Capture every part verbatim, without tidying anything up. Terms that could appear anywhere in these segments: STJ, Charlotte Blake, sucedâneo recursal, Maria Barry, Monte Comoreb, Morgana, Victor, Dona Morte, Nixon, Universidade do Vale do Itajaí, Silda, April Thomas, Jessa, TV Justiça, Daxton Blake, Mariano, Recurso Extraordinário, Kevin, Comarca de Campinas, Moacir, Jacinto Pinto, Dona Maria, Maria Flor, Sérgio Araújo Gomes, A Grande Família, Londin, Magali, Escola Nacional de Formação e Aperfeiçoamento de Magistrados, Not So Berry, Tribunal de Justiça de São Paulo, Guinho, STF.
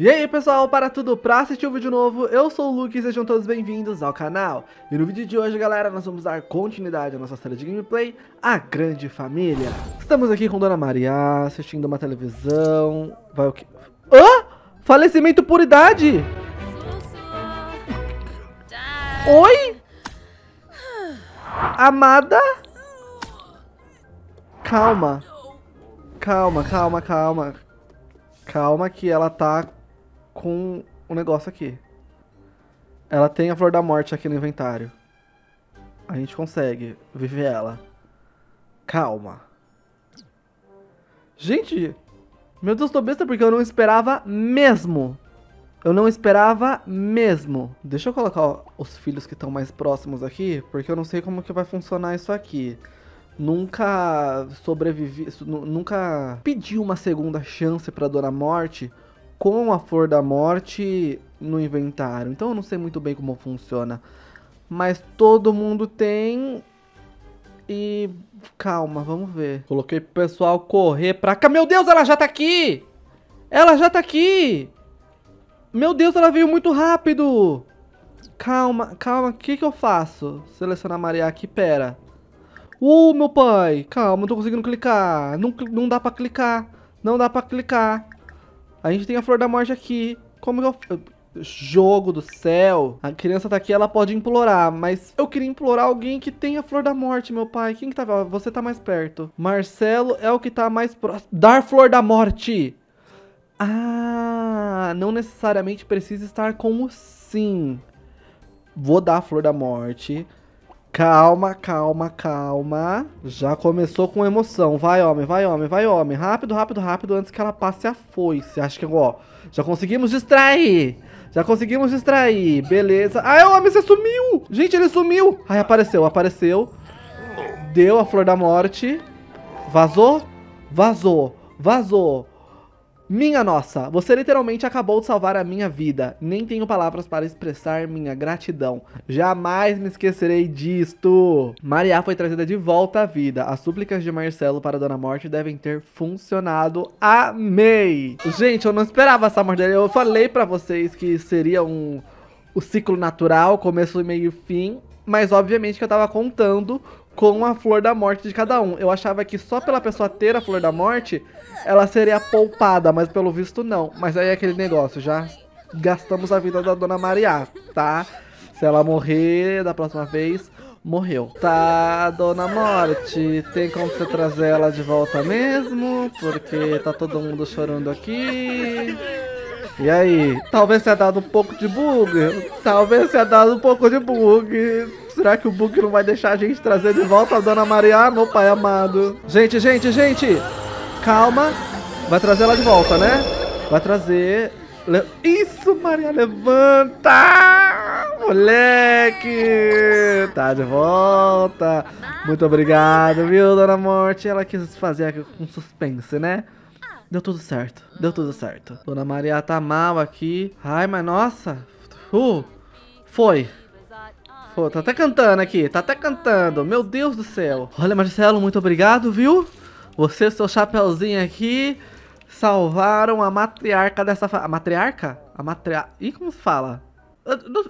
E aí pessoal, para tudo pra assistir o um vídeo novo, eu sou o Luke e sejam todos bem-vindos ao canal. E no vídeo de hoje, galera, nós vamos dar continuidade à nossa série de gameplay, A Grande Família. Estamos aqui com Dona Maria, assistindo uma televisão, vai o quê? Hã? Falecimento por idade? Oi? Amada? Calma. Calma, calma, calma. Calma que ela tá... com um negócio aqui. Ela tem a flor da morte aqui no inventário. A gente consegue viver ela. Calma. Gente, meu Deus, tô besta porque eu não esperava mesmo. Eu não esperava mesmo. Deixa eu colocar ó, os filhos que estão mais próximos aqui, porque eu não sei como que vai funcionar isso aqui. Nunca sobrevivi, nunca pedi uma segunda chance pra Dona Morte com a flor da morte no inventário. Então eu não sei muito bem como funciona. Mas todo mundo tem. E calma, vamos ver. Coloquei pro pessoal correr pra cá. Meu Deus, ela já tá aqui! Ela já tá aqui! Meu Deus, ela veio muito rápido! Calma, calma, o que que eu faço? Selecionar Maria aqui, pera. Uh, meu pai! Calma, não tô conseguindo clicar. Não, não dá pra clicar. Não dá pra clicar. A gente tem a flor da morte aqui. Como que eu... Jogo do céu. A criança tá aqui, ela pode implorar. Mas eu queria implorar alguém que tenha a flor da morte, meu pai. Quem que tá... Você tá mais perto. Marcelo é o que tá mais próximo. Dar flor da morte. Ah, não necessariamente precisa estar com o sim. Vou dar a flor da morte. Calma, calma, calma. Já começou com emoção. Vai, homem, vai, homem, vai, homem. Rápido, rápido, rápido, antes que ela passe a foice. Acho que, ó, já conseguimos distrair. Já conseguimos distrair. Beleza. Ai, o homem, você sumiu. Gente, ele sumiu. Ai, apareceu, apareceu. Deu a flor da morte. Vazou? Vazou, vazou. Minha nossa, você literalmente acabou de salvar a minha vida. Nem tenho palavras para expressar minha gratidão. Jamais me esquecerei disto. Maria foi trazida de volta à vida. As súplicas de Marcelo para Dona Morte devem ter funcionado. Amei! Gente, eu não esperava essa morte dele. Eu falei pra vocês que seria um, um ciclo natural, começo, meio e fim. Mas obviamente que eu tava contando com a flor da morte de cada um. Eu achava que só pela pessoa ter a flor da morte, ela seria poupada, mas pelo visto não. Mas aí é aquele negócio, já gastamos a vida da Dona Maria, tá? Se ela morrer da próxima vez, morreu. Tá, Dona Morte, tem como você trazer ela de volta mesmo? Porque tá todo mundo chorando aqui. E aí? Talvez tenha dado um pouco de bug. Talvez tenha dado um pouco de bug. Será que o bug não vai deixar a gente trazer de volta a Dona Maria, meu pai amado? Gente, gente, gente! Calma. Vai trazer ela de volta, né? Vai trazer... Le... Isso, Maria, levanta! Moleque! Tá de volta. Muito obrigado, viu, Dona Morte? Ela quis fazer aqui com suspense, né? Deu tudo certo, deu tudo certo. Dona Maria tá mal aqui. Ai, mas nossa. Uh, foi. Foi, tá até cantando aqui, tá até cantando. Meu Deus do céu. Olha, Marcelo, muito obrigado, viu? Você e seu chapeuzinho aqui salvaram a matriarca dessa família. A matriarca? A matriarca... Ih, como se fala?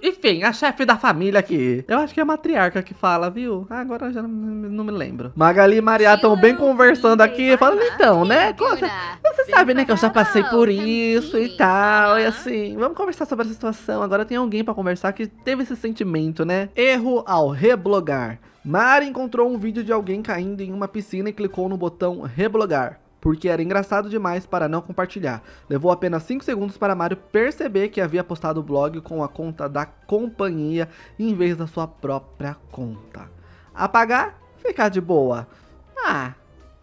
Enfim, a chefe da família aqui. Eu acho que é a matriarca que fala, viu? Ah, agora eu já não, não me lembro. Magali e Maria estão bem conversando aqui. Falando então, né? Você sabe, né, que eu já passei por isso e tal. E assim, vamos conversar sobre essa situação. Agora tem alguém pra conversar que teve esse sentimento, né? Erro ao reblogar. Mari encontrou um vídeo de alguém caindo em uma piscina e clicou no botão reblogar, porque era engraçado demais para não compartilhar. Levou apenas cinco segundos para Mario perceber que havia postado o blog com a conta da companhia em vez da sua própria conta. Apagar? Ficar de boa. Ah,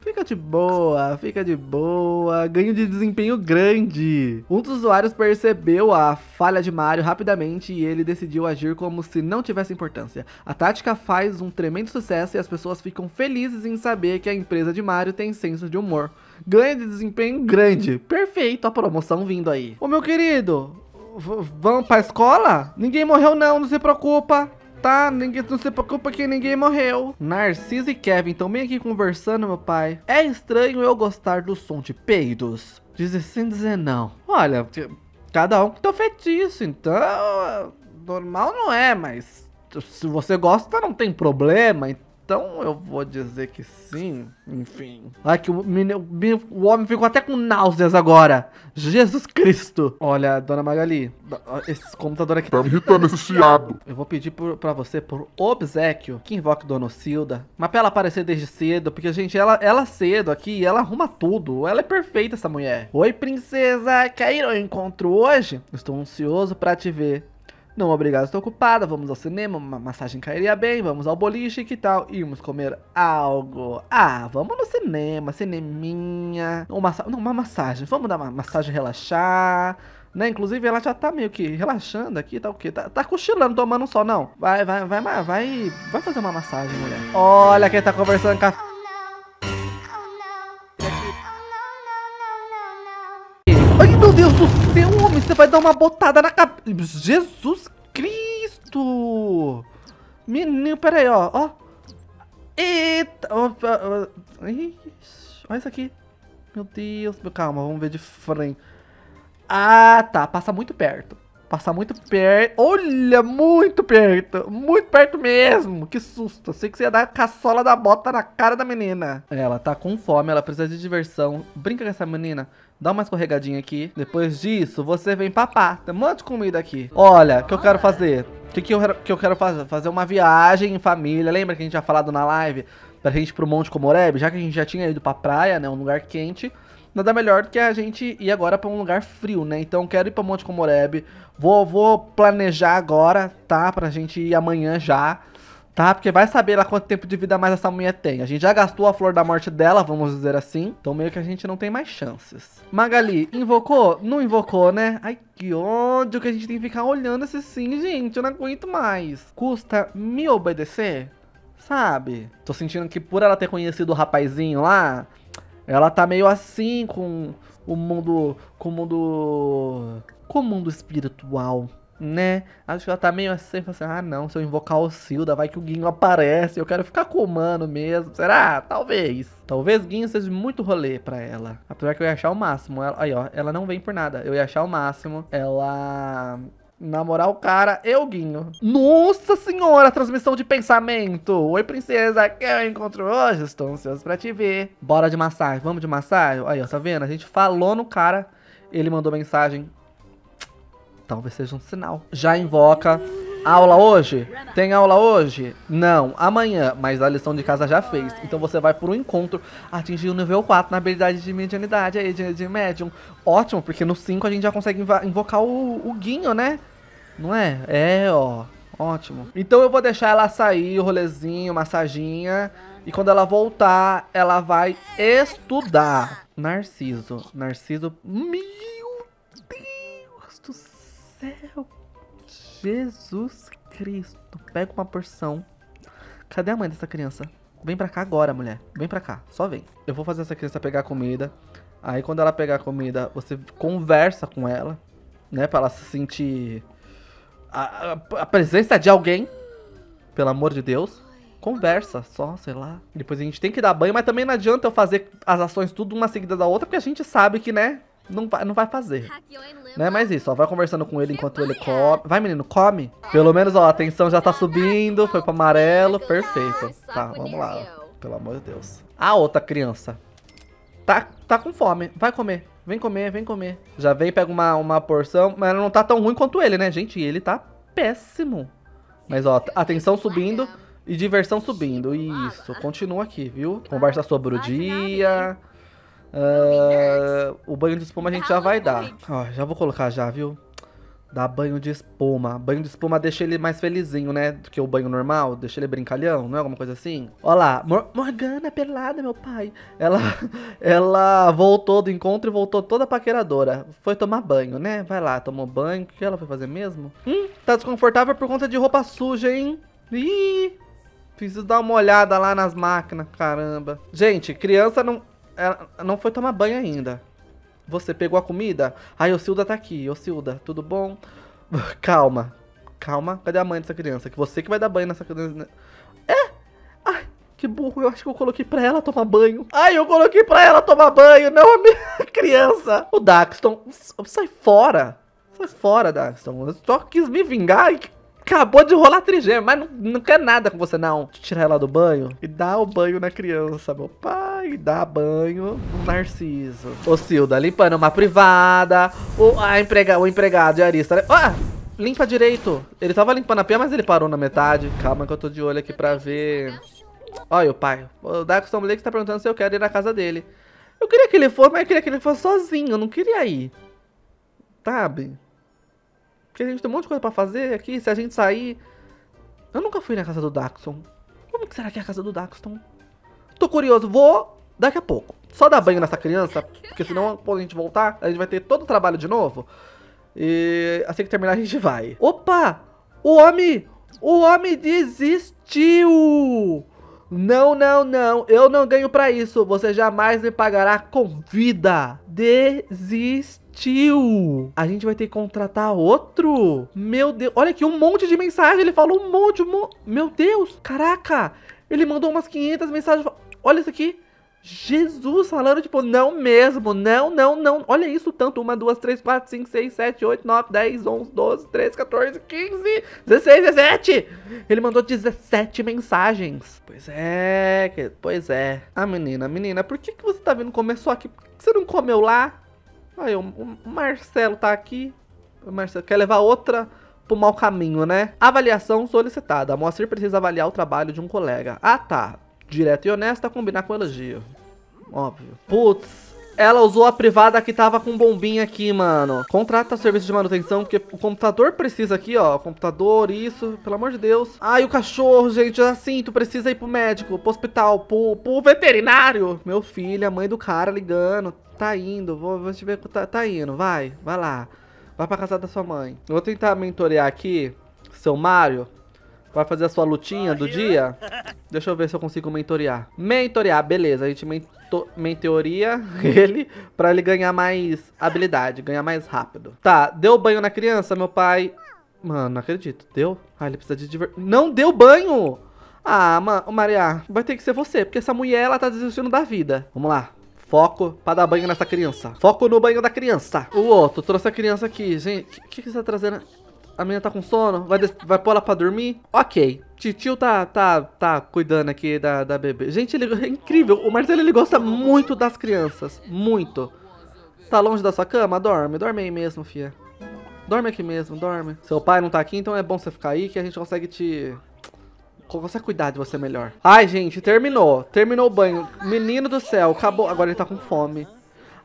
fica de boa, fica de boa. Ganho de desempenho grande. Um dos usuários percebeu a falha de Mario rapidamente e ele decidiu agir como se não tivesse importância. A tática faz um tremendo sucesso e as pessoas ficam felizes em saber que a empresa de Mario tem senso de humor. Ganho de desempenho grande. Perfeito, a promoção vindo aí. Ô, meu querido, vamos pra escola? Ninguém morreu não, não se preocupa. Tá, ninguém, não se preocupa que ninguém morreu. Narciso e Kevin estão bem aqui conversando, meu pai. É estranho eu gostar do som de peidos. Diz assim, dizer não. Olha, Cada um que tem um feitiço, então... normal não é, mas... se você gosta, não tem problema, então eu vou dizer que sim, enfim. Ai, que o, o, o homem ficou até com náuseas agora. Jesus Cristo. Olha, dona Magali, esse computador aqui... tá me irritando esse chiado. Eu vou pedir por, pra você, por obséquio, que invoque dona Silda. Mas pra ela aparecer desde cedo, porque, gente, ela, ela cedo aqui, ela arruma tudo. Ela é perfeita, essa mulher. Oi, princesa, quer ir ao encontro hoje? Estou ansioso pra te ver. Não, obrigado, estou ocupada, vamos ao cinema, uma massagem cairia bem, vamos ao boliche, que tal? Irmos comer algo. Ah, vamos no cinema, cineminha, uma, não, uma massagem, vamos dar uma massagem, relaxar, né? Inclusive ela já tá meio que relaxando aqui, tá o quê? Tá, tá cochilando, tomando um sol, não. Vai, vai, vai, vai, vai, vai fazer uma massagem, mulher. Olha quem tá conversando com a... Meu Deus do céu, homem, você vai dar uma botada na cabeça. Jesus Cristo! Menino, peraí, ó, ó. Eita! Ó, ó, ixi, olha isso aqui. Meu Deus, calma, vamos ver de frente. Ah, tá, passa muito perto. Passa muito perto. Olha, muito perto. Muito perto mesmo. Que susto. Eu sei que você ia dar a caçola da bota na cara da menina. Ela tá com fome, ela precisa de diversão. Brinca com essa menina. Dá uma escorregadinha aqui. Depois disso, você vem papar. Tem um monte de comida aqui. Olha, o que eu quero fazer? O que, que, eu, que eu quero fazer? Fazer uma viagem em família. Lembra que a gente tinha falado na live pra gente ir pro Monte Comoreb? Já que a gente já tinha ido pra praia, né? Um lugar quente. Nada melhor do que a gente ir agora pra um lugar frio, né? Então quero ir pra Monte Comoreb. Vou, vou planejar agora, tá? Pra gente ir amanhã já, tá? Porque vai saber lá quanto tempo de vida mais essa mulher tem. A gente já gastou a flor da morte dela, vamos dizer assim. Então meio que a gente não tem mais chances. Magali, invocou? Não invocou, né? Ai, que ódio que a gente tem que ficar olhando esse sim, gente. Eu não aguento mais. Custa me obedecer? Sabe? Tô sentindo que por ela ter conhecido o rapazinho lá... ela tá meio assim com o mundo, com o mundo, com o mundo espiritual, né? Acho que ela tá meio assim, assim, ah não, se eu invocar o Silda, vai que o Guinho aparece, eu quero ficar com o mano mesmo, será? Talvez. Talvez Guinho seja muito rolê pra ela, apesar que eu ia achar o máximo, ela, aí ó, ela não vem por nada, eu ia achar o máximo, ela... namorar o cara, eu, Guinho. Nossa senhora, transmissão de pensamento. Oi, princesa, quer um encontro hoje? Estou ansioso pra te ver. Bora de massagem, vamos de massagem? Aí, ó, tá vendo? A gente falou no cara, ele mandou mensagem. Talvez seja um sinal. Já invoca. Aula hoje? Tem aula hoje? Não, amanhã, mas a lição de casa já fez. Então você vai por um encontro, atingir o nível quatro na habilidade de medianidade aí, de, de médium. Ótimo, porque no cinco a gente já consegue invocar o, o Guinho, né? Não é? É, ó, ótimo. Então eu vou deixar ela sair, o rolezinho, massaginha. E quando ela voltar, ela vai estudar. Narciso, Narciso... Meu Deus do céu! Jesus Cristo, pega uma porção. Cadê a mãe dessa criança? Vem pra cá agora, mulher. Vem pra cá, só vem. Eu vou fazer essa criança pegar comida. Aí quando ela pegar comida, você conversa com ela, né? Pra ela se sentir a, a, a presença de alguém. Pelo amor de Deus. Conversa só, sei lá. Depois a gente tem que dar banho, mas também não adianta eu fazer as ações tudo uma seguida da outra, porque a gente sabe que, né? Não vai, não vai fazer, né? Mas isso, ó, vai conversando com ele enquanto ele come. Vai, menino, come. Pelo menos, ó, a tensão já tá subindo, foi pro amarelo, perfeito. Tá, vamos lá, pelo amor de Deus. A outra criança tá, tá com fome, vai comer, vem comer, vem comer. Já vem, pega uma, uma porção, mas não tá tão ruim quanto ele, né? Gente, ele tá péssimo. Mas, ó, a tensão subindo e diversão subindo, isso, continua aqui, viu? Conversa sobre o dia... Uh, o banho de espuma a gente já vai dar. Ó, já vou colocar já, viu? Dá banho de espuma. Banho de espuma deixa ele mais felizinho, né? Do que o banho normal. Deixa ele brincalhão, não é? Alguma coisa assim. Ó lá, Mor Morgana pelada, meu pai. Ela, ela voltou do encontro e voltou toda paqueradora. Foi tomar banho, né? Vai lá, tomou banho. O que ela foi fazer mesmo? Hum, tá desconfortável por conta de roupa suja, hein? Ih, preciso dar uma olhada lá nas máquinas, caramba. Gente, criança não... ela não foi tomar banho ainda. Você pegou a comida? Ai, o Silda tá aqui. Ô, Silda, tudo bom? Calma. Calma. Cadê a mãe dessa criança? Que você que vai dar banho nessa criança. É? Ai, que burro. Eu acho que eu coloquei pra ela tomar banho. Ai, eu coloquei pra ela tomar banho. Não a minha criança. O Daxton, sai fora. mas fora, Daxton. Eu só quis me vingar e acabou de rolar trigêmeo, mas não, não quer nada com você, não. Tira ela do banho e dá o banho na criança, meu pai. Dá banho no Narciso. Ô, Silda, limpando uma privada. O, a emprega, o empregado de arista... Ah! Limpa direito. Ele tava limpando a pia, mas ele parou na metade. Calma que eu tô de olho aqui pra ver. Olha o pai. O Daxton Blake tá perguntando se eu quero ir na casa dele. Eu queria que ele fosse, mas eu queria que ele fosse sozinho. Eu não queria ir. Sabe? Porque a gente tem um monte de coisa pra fazer aqui. Se a gente sair... Eu nunca fui na casa do Daxton. Como que será que é a casa do Daxton? Tô curioso. Vou daqui a pouco. Só dar banho nessa criança. Porque senão, quando a gente voltar, a gente vai ter todo o trabalho de novo. E assim que terminar a gente vai. Opa! O homem! O homem desistiu! Não, não, não. Eu não ganho pra isso. Você jamais me pagará com vida. Desistiu. A gente vai ter que contratar outro. Meu Deus. Olha aqui, um monte de mensagem. Ele falou um monte. Um mo... Meu Deus. Caraca. Ele mandou umas quinhentas mensagens. Olha isso aqui. Jesus falando, tipo, não mesmo, não, não, não. Olha isso, tanto. um, dois, três, quatro, cinco, seis, sete, oito, nove, dez, onze, doze, treze, quatorze, quinze, dezesseis, dezessete. Ele mandou dezessete mensagens. Pois é, que, pois é. Ah, menina, menina, por que, que você tá vindo comer só aqui? Por que você não comeu lá? Aí, o, o Marcelo tá aqui. O Marcelo quer levar outra... pro mau caminho, né? Avaliação solicitada. A Moacir precisa avaliar o trabalho de um colega. Ah, tá. Direto e honesta, combinar com elogio. Óbvio. Putz, ela usou a privada que tava com bombinha aqui, mano. Contrata o serviço de manutenção, porque o computador precisa aqui, ó. Computador, isso, pelo amor de Deus. Ai, o cachorro, gente, assim, tu precisa ir pro médico, pro hospital, pro, pro veterinário. Meu filho, a mãe do cara ligando. Tá indo, vou, vou te ver, tá, tá indo, vai, vai lá. Vai pra casa da sua mãe. Eu vou tentar mentorear aqui, seu Mário. Vai fazer a sua lutinha do dia? Deixa eu ver se eu consigo mentorear. Mentorear, beleza. A gente mento mentoria ele pra ele ganhar mais habilidade, ganhar mais rápido. Tá, deu banho na criança, meu pai? Mano, não acredito. Deu? Ah, ele precisa de diversão. Não deu banho! Ah, mano, Maria, vai ter que ser você, porque essa mulher, ela tá desistindo da vida. Vamos lá. Foco pra dar banho nessa criança. Foco no banho da criança. O outro trouxe a criança aqui, gente. O que, que você tá trazendo... A menina tá com sono, vai, vai pôr ela pra dormir. Ok, titio tá, tá, tá cuidando aqui da, da bebê. Gente, ele é incrível, o Marcelo, ele gosta muito das crianças, muito. Tá longe da sua cama? Dorme, dorme aí mesmo, fia. Dorme aqui mesmo, dorme. Seu pai não tá aqui, então é bom você ficar aí que a gente consegue te... Consegue cuidar de você melhor. Ai, gente, terminou, terminou o banho. Menino do céu, acabou, agora ele tá com fome.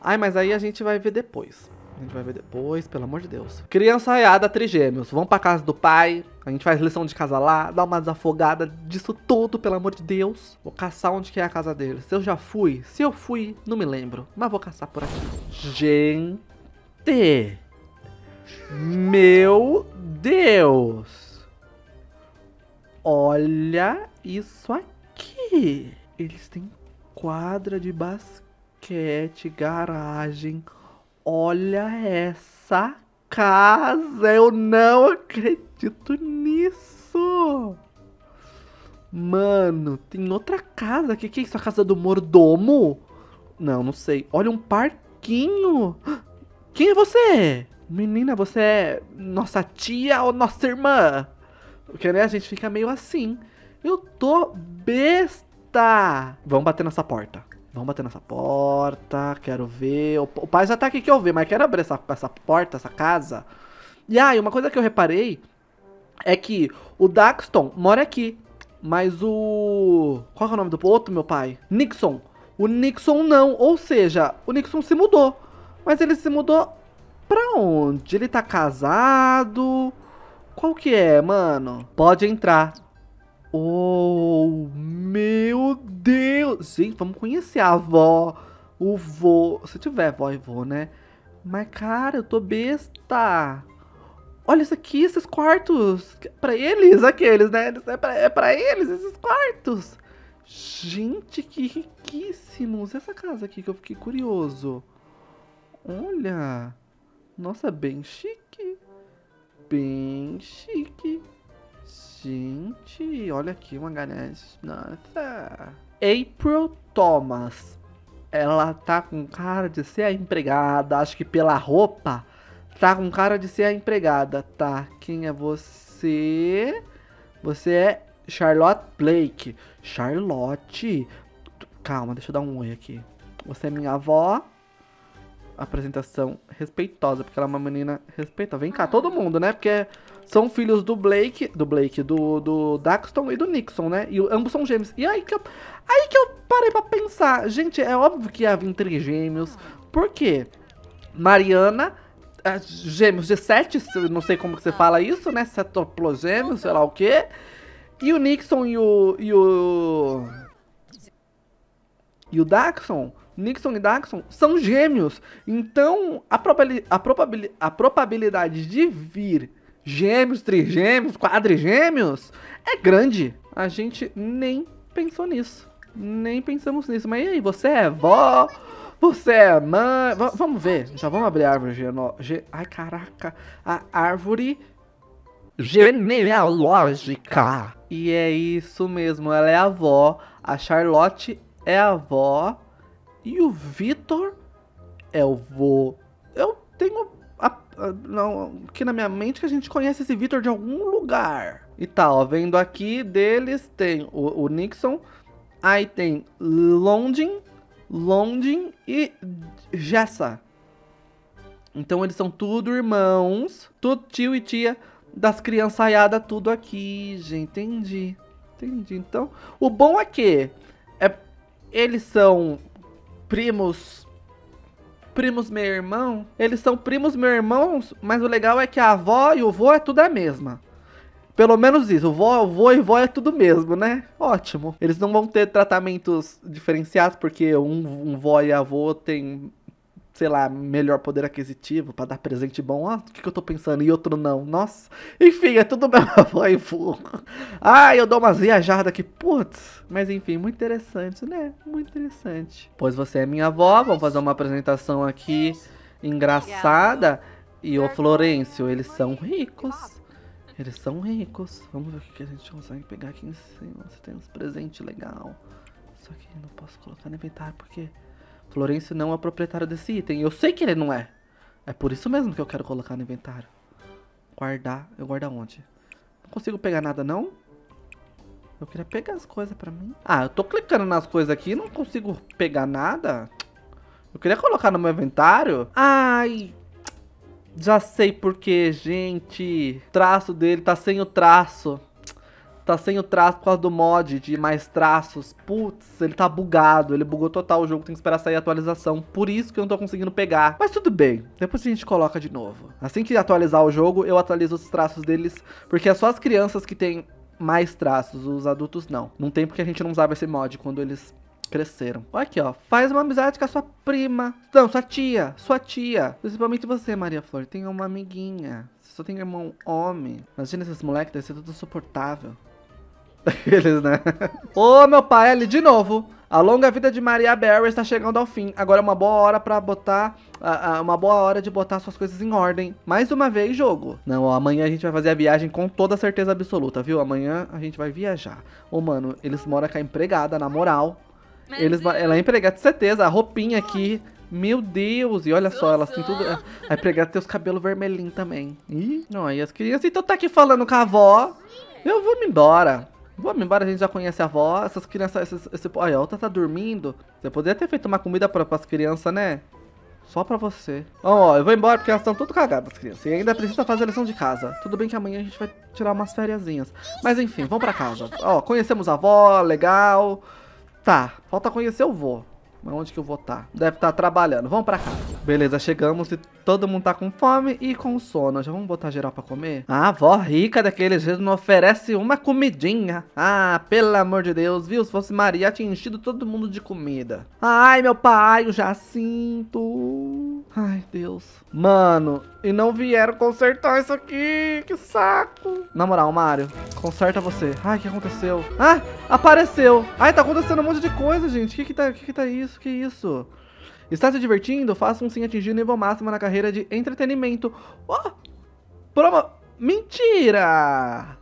Ai, mas aí a gente vai ver depois. A gente vai ver depois, pelo amor de Deus. Criança aiada, trigêmeos. Vão pra casa do pai. A gente faz lição de casa lá. Dá uma desafogada disso tudo, pelo amor de Deus. Vou caçar onde que é a casa dele. Se eu já fui. Se eu fui, não me lembro. Mas vou caçar por aqui. Gente. Meu Deus. Olha isso aqui. Eles têm quadra de basquete, garagem... Olha essa casa, eu não acredito nisso. Mano, tem outra casa aqui. Que é isso, a casa do mordomo? Não, não sei. Olha, um parquinho. Quem é você? Menina, você é nossa tia ou nossa irmã? Porque, né, a gente fica meio assim. Eu tô besta. Vamos bater nessa porta. Vamos bater nessa porta, quero ver. O pai já tá aqui que eu ver, mas quero abrir essa, essa porta, essa casa. E aí, ah, uma coisa que eu reparei é que o Daxton mora aqui, mas o... Qual é o nome do outro, meu pai? Nixon. O Nixon não, ou seja, o Nixon se mudou. Mas ele se mudou pra onde? Ele tá casado? Qual que é, mano? Pode entrar. Oh, meu Deus. Gente, vamos conhecer a avó, o vô. Se tiver avó e vô, né? Mas, cara, eu tô besta. Olha isso aqui, esses quartos. Pra eles, aqueles, né? É pra, é pra eles, esses quartos. Gente, que riquíssimos. Essa casa aqui que eu fiquei curioso. Olha. Nossa, bem chique. Bem chique. Gente, olha aqui uma garagem. Nossa. April Thomas. Ela tá com cara de ser a empregada. Acho que pela roupa Tá com cara de ser a empregada. Tá, quem é você? Você é Charlotte Blake. Charlotte. Calma, deixa eu dar um oi aqui. Você é minha avó. Apresentação respeitosa, porque ela é uma menina respeitosa. Vem cá, todo mundo, né? Porque são filhos do Blake, do Blake, do, do Daxton e do Nixon, né? E ambos são gêmeos. E aí que, eu, aí que eu parei pra pensar. Gente, é óbvio que ia vir três gêmeos. Por quê? Mariana, gêmeos de sete, não sei como que você fala isso, né? Setoplogêmeos, sei lá o quê. E o Nixon e o... E o, e o Daxton... Nixon e Daxton são gêmeos, então a, probabil, a, probabil, a probabilidade de vir gêmeos, trigêmeos, quadrigêmeos é grande. A gente nem pensou nisso, nem pensamos nisso. Mas e aí, você é vó, você é mãe, v vamos ver, já vamos abrir a árvore geno... Ge ai caraca, a árvore genealógica. E é isso mesmo, ela é a avó, a Charlotte é a avó. E o Victor é o vô. Eu tenho a, a, não, aqui na minha mente que a gente conhece esse Victor de algum lugar. E tá, ó, vendo aqui deles tem o, o Nixon. Aí tem Londin, Londin e Jessa. Então eles são tudo irmãos, tudo tio e tia das criançaiadas, tudo aqui, gente. Entendi, entendi. Então, o bom é que é, eles são... Primos, primos meu irmão, eles são primos meu irmãos, mas o legal é que a avó e o vô é tudo a mesma. Pelo menos isso, o vô, o vô e vó é tudo mesmo, né? Ótimo. Eles não vão ter tratamentos diferenciados, porque um, um vó e avô tem, sei lá, melhor poder aquisitivo pra dar presente bom. Ó, o que, que eu tô pensando? E outro não, nossa. Enfim, é tudo meu avó e vô. Ah, eu dou umas viajadas aqui, putz. Mas enfim, muito interessante, né? Muito interessante. Pois você é minha avó, vamos fazer uma apresentação aqui engraçada. E o Florencio, eles são ricos. Eles são ricos. Vamos ver o que a gente consegue pegar aqui em cima. Você tem uns presentes legais. Só que não posso colocar no inventário, porque... Florencio não é proprietário desse item. Eu sei que ele não é. É por isso mesmo que eu quero colocar no inventário. Guardar. Eu guardo onde? Não consigo pegar nada, não? Eu queria pegar as coisas pra mim. Ah, eu tô clicando nas coisas aqui e não consigo pegar nada. Eu queria colocar no meu inventário. Ai. Já sei por quê, gente. O traço dele tá sem o traço. Tá sem o traço por causa do mod de mais traços. Putz, ele tá bugado. Ele bugou total o jogo, tem que esperar sair a atualização. Por isso que eu não tô conseguindo pegar. Mas tudo bem, depois a gente coloca de novo. Assim que atualizar o jogo, eu atualizo os traços deles. Porque é só as crianças que tem mais traços, os adultos não. Não tem porque a gente não usava esse mod quando eles cresceram. Olha aqui, ó. Faz uma amizade com a sua prima. Não, sua tia. Sua tia. Principalmente você, Maria Flor. Tem uma amiguinha. Você só tem irmão homem. Imagina esses moleques, deve ser tudo insuportável. Eles, né? Ô, meu pai, ali de novo. A longa vida de Maria Barry está chegando ao fim. Agora é uma boa hora pra botar... A, a, uma boa hora de botar suas coisas em ordem. Mais uma vez, jogo. Não, ó, amanhã a gente vai fazer a viagem com toda certeza absoluta, viu? Amanhã a gente vai viajar. Ô, mano, eles moram com a empregada, na moral. Eles, ela é empregada, de certeza. A roupinha aqui... Meu Deus, e olha só, elas têm tudo... A empregada tem os cabelos vermelhinhos também. Ih, não, e as crianças... Então tá aqui falando com a avó. Eu vou me embora. Vamos embora, a gente já conhece a avó. Essas crianças... Esses, esse... Olha, a outra tá dormindo. Você poderia ter feito uma comida pra, pras crianças, né? Só pra você. Ó, oh, eu vou embora porque elas estão tudo cagadas, as crianças. E ainda precisa fazer a lição de casa. Tudo bem que amanhã a gente vai tirar umas fériazinhas. Mas enfim, vamos pra casa. Ó, oh, conhecemos a avó, legal. Tá, falta conhecer o vô. Mas onde que eu vou estar? Deve estar trabalhando. Vamos pra casa. Beleza, chegamos e todo mundo tá com fome e com sono. Já vamos botar geral pra comer? A avó rica daqueles dias não oferece uma comidinha. Ah, pelo amor de Deus, viu? Se fosse Maria, tinha enchido todo mundo de comida. Ai, meu pai, o Jacinto. Ai, Deus. Mano, e não vieram consertar isso aqui. Que saco. Na moral, Mário, conserta você. Ai, o que aconteceu? Ah, apareceu. Ai, tá acontecendo um monte de coisa, gente. O que que tá, que que tá isso? Que isso? Está se divertindo? Façam sim atingir o nível máximo na carreira de entretenimento. Oh! Promo... Mentira!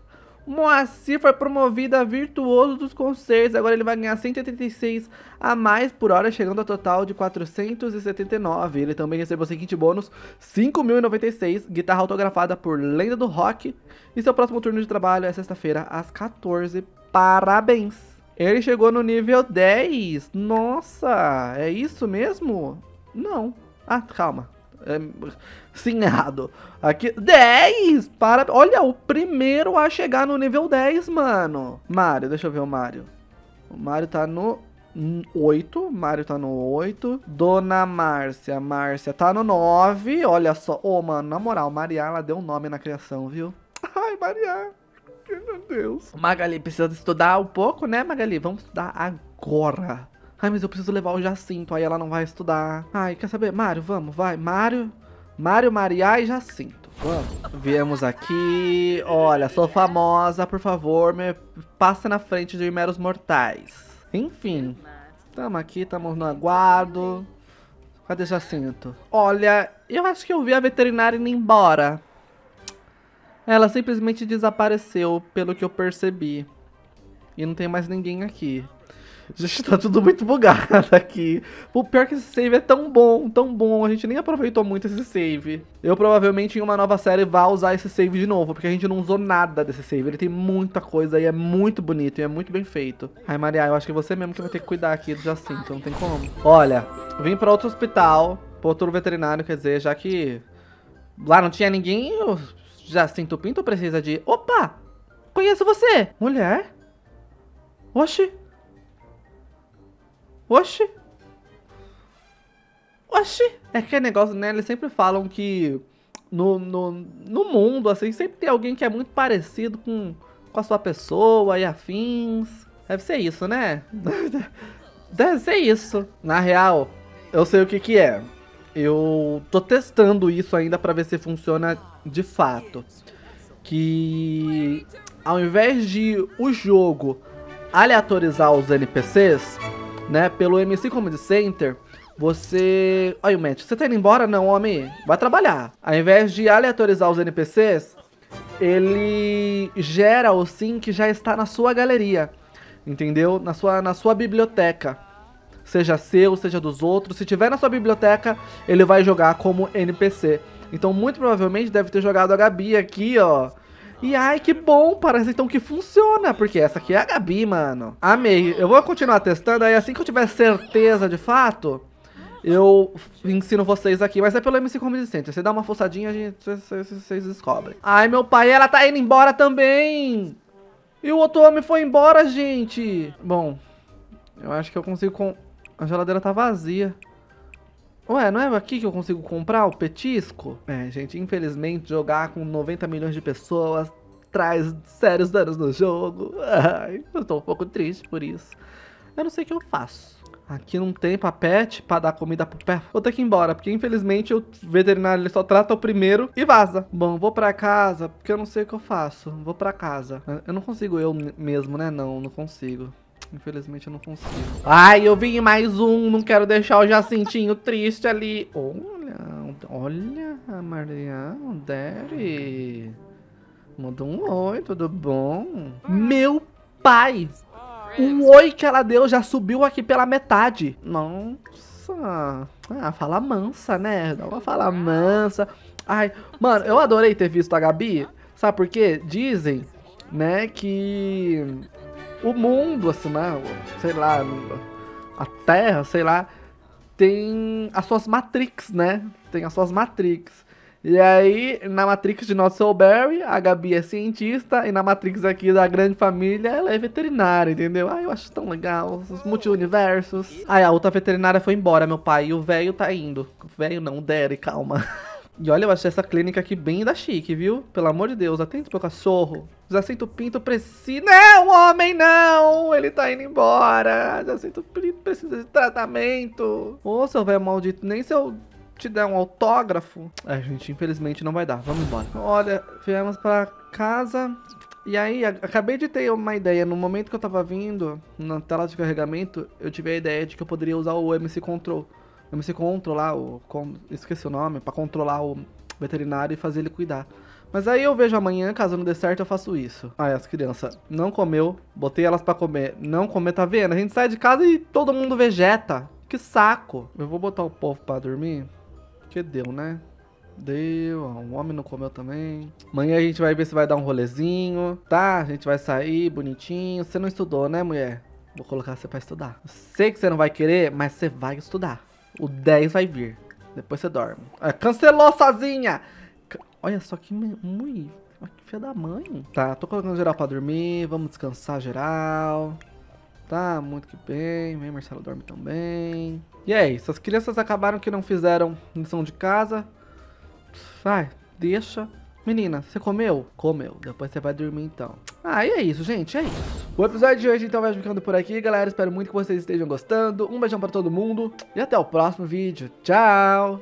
Moacir foi promovido a virtuoso dos concertos. Agora ele vai ganhar cento e oitenta e seis a mais por hora, chegando a total de quatrocentos e setenta e nove. Ele também recebeu o seguinte bônus, cinco mil e noventa e seis, guitarra autografada por Lenda do Rock. E seu próximo turno de trabalho é sexta-feira, às quatorze. Parabéns! Ele chegou no nível dez. Nossa, é isso mesmo? Não. Ah, calma. É, sim, errado. Aqui, dez! Para, olha, o primeiro a chegar no nível dez, mano. Mário, deixa eu ver o Mário. O Mário tá no oito. Mário tá no oito. Dona Márcia. Márcia tá no nove. Olha só. Ô, oh, mano, na moral, Maria, ela deu um nome na criação, viu? Ai, Maria. Meu Deus. Magali, precisa estudar um pouco, né, Magali? Vamos estudar agora. Ai, mas eu preciso levar o Jacinto, aí ela não vai estudar. Ai, quer saber? Mário, vamos, vai. Mário, Mário, Maria e Jacinto. Vamos. Viemos aqui. Olha, sou famosa, por favor, me passa na frente de meros mortais. Enfim, tamo aqui, tamo no aguardo. Cadê Jacinto? Olha, eu acho que eu vi a veterinária indo embora. Ela simplesmente desapareceu, pelo que eu percebi. E não tem mais ninguém aqui. Gente, tá tudo muito bugado aqui. O pior que esse save é tão bom, tão bom. A gente nem aproveitou muito esse save. Eu provavelmente em uma nova série vá usar esse save de novo, porque a gente não usou nada desse save. Ele tem muita coisa e é muito bonito e é muito bem feito. Ai, Maria, eu acho que você mesmo que vai ter que cuidar aqui do Jacinto, não tem como. Olha, vim pra outro hospital, pra outro veterinário, quer dizer, já que lá não tinha ninguém, o Jacinto Pinto precisa de... Opa! Conheço você! Mulher? Oxi! Oxi! Oxi! É que é negócio, né? Eles sempre falam que no, no, no mundo, assim, sempre tem alguém que é muito parecido com, com a sua pessoa e afins. Deve ser isso, né? Deve ser isso. Na real, eu sei o que que é. Eu tô testando isso ainda pra ver se funciona de fato. Que ao invés de o jogo aleatorizar os N P Cs... Né, pelo M C Convincente, você... Olha o match, você tá indo embora? Não, homem, vai trabalhar. Ao invés de aleatorizar os N P Cs, ele gera o sim que já está na sua galeria, entendeu? Na sua, na sua biblioteca, seja seu, seja dos outros. Se tiver na sua biblioteca, ele vai jogar como N P C. Então, muito provavelmente, deve ter jogado a Gabi aqui, ó. E ai, que bom, parece então que funciona, porque essa aqui é a Gabi, mano. Amei, eu vou continuar testando, aí assim que eu tiver certeza de fato, eu ensino vocês aqui. Mas é pelo M C Convincente, você dá uma fuçadinha, a gente, vocês descobrem. Ai, meu pai, ela tá indo embora também! E o outro homem foi embora, gente! Bom, eu acho que eu consigo... Com... A geladeira tá vazia. Ué, não é aqui que eu consigo comprar o petisco? É, gente, infelizmente jogar com noventa milhões de pessoas traz sérios danos no jogo. Ai, eu tô um pouco triste por isso. Eu não sei o que eu faço. Aqui não tem papete pra dar comida pro pé. Vou ter que ir embora, porque infelizmente o veterinário ele só trata o primeiro e vaza. Bom, vou pra casa, porque eu não sei o que eu faço. Vou pra casa. Eu não consigo eu mesmo, né? Não, não consigo. Infelizmente eu não consigo. Ai, eu vim em mais um. Não quero deixar o Jacintinho triste ali. Olha, olha, Mariano, Dere. Mandou um oi, tudo bom? Meu pai! O oi que ela deu já subiu aqui pela metade. Nossa. Ah, fala mansa, né? Dá uma fala mansa. Ai, mano, eu adorei ter visto a Gabi. Sabe por quê? Dizem, né, que... O mundo, assim, né? Sei lá, a Terra, sei lá, tem as suas Matrix, né? Tem as suas Matrix. E aí, na Matrix de Not So Berry, a Gabi é cientista, e na Matrix aqui da Grande Família, ela é veterinária, entendeu? Ai, eu acho tão legal, os multi-universos. Ai, a outra veterinária foi embora, meu pai, e o velho tá indo. O velho não, o Dere, calma. E olha, eu achei essa clínica aqui bem da chique, viu? Pelo amor de Deus, atento pro cachorro. Jacinto Pinto precisa... Não, homem, não! Ele tá indo embora. Jacinto Pinto precisa de tratamento. Ô, seu velho maldito, nem se eu te der um autógrafo... É, gente, infelizmente não vai dar. Vamos embora. Olha, viemos pra casa... E aí, acabei de ter uma ideia. No momento que eu tava vindo, na tela de carregamento, eu tive a ideia de que eu poderia usar o M C Control. M C Controlar, o, esqueci o nome, pra controlar o veterinário e fazer ele cuidar. Mas aí eu vejo amanhã, caso não dê certo, eu faço isso. Ai, as crianças não comeu, botei elas pra comer, não comer, tá vendo? A gente sai de casa e todo mundo vegeta. Que saco. Eu vou botar o povo pra dormir, que deu, né? Deu, um homem não comeu também. Amanhã a gente vai ver se vai dar um rolezinho, tá? A gente vai sair bonitinho. Você não estudou, né, mulher? Vou colocar você pra estudar. Eu sei que você não vai querer, mas você vai estudar. O dez vai vir. Depois você dorme. Ah, cancelou sozinha! Olha só que... Ui, que filha da mãe. Tá, tô colocando geral pra dormir. Vamos descansar geral. Tá, muito que bem. Vem, Marcelo dorme também. E é isso. As crianças acabaram que não fizeram lição de casa. Vai, deixa. Menina, você comeu? Comeu. Depois você vai dormir então. Ah, e é isso, gente. É isso. O episódio de hoje então vai ficando por aqui, galera. Espero muito que vocês estejam gostando. Um beijão pra todo mundo. E até o próximo vídeo. Tchau!